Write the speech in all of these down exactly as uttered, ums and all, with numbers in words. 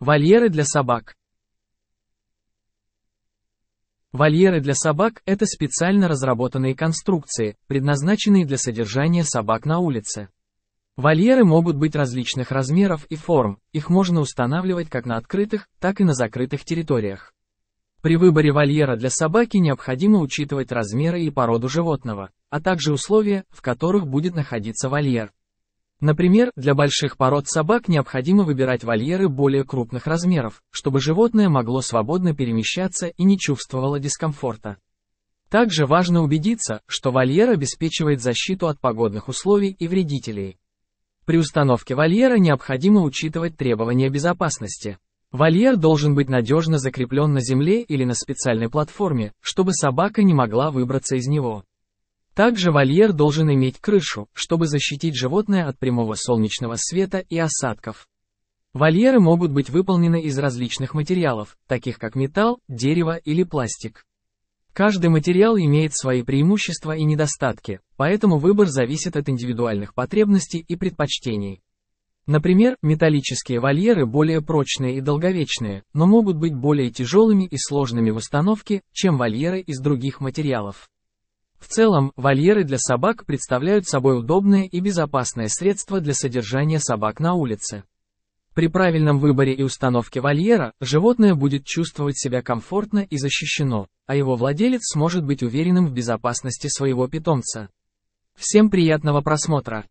Вольеры для собак. Вольеры для собак – это специально разработанные конструкции, предназначенные для содержания собак на улице. Вольеры могут быть различных размеров и форм, их можно устанавливать как на открытых, так и на закрытых территориях. При выборе вольера для собаки необходимо учитывать размеры и породу животного, а также условия, в которых будет находиться вольер. Например, для больших пород собак необходимо выбирать вольеры более крупных размеров, чтобы животное могло свободно перемещаться и не чувствовало дискомфорта. Также важно убедиться, что вольер обеспечивает защиту от погодных условий и вредителей. При установке вольера необходимо учитывать требования безопасности. Вольер должен быть надежно закреплен на земле или на специальной платформе, чтобы собака не могла выбраться из него. Также вольер должен иметь крышу, чтобы защитить животное от прямого солнечного света и осадков. Вольеры могут быть выполнены из различных материалов, таких как металл, дерево или пластик. Каждый материал имеет свои преимущества и недостатки, поэтому выбор зависит от индивидуальных потребностей и предпочтений. Например, металлические вольеры более прочные и долговечные, но могут быть более тяжелыми и сложными в установке, чем вольеры из других материалов. В целом, вольеры для собак представляют собой удобное и безопасное средство для содержания собак на улице. При правильном выборе и установке вольера, животное будет чувствовать себя комфортно и защищено, а его владелец сможет быть уверенным в безопасности своего питомца. Всем приятного просмотра!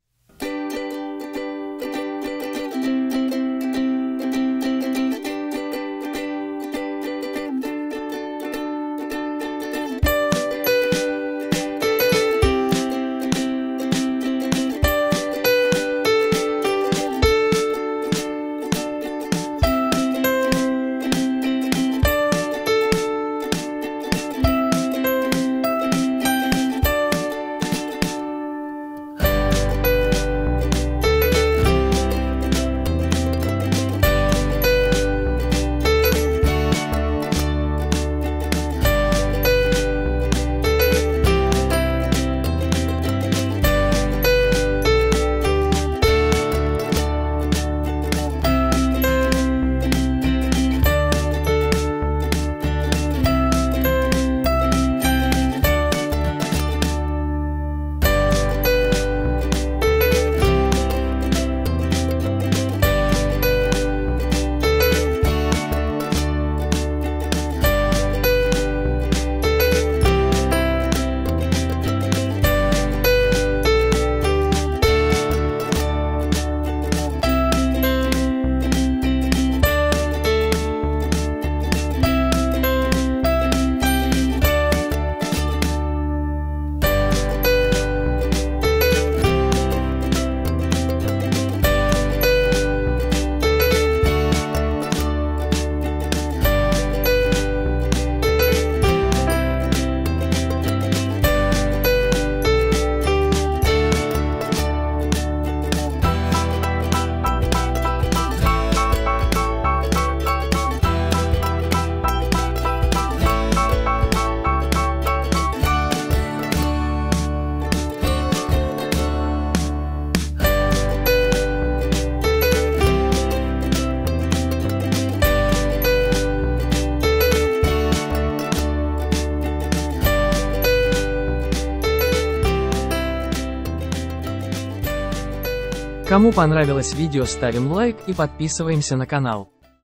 Кому понравилось видео, ставим лайк и подписываемся на канал.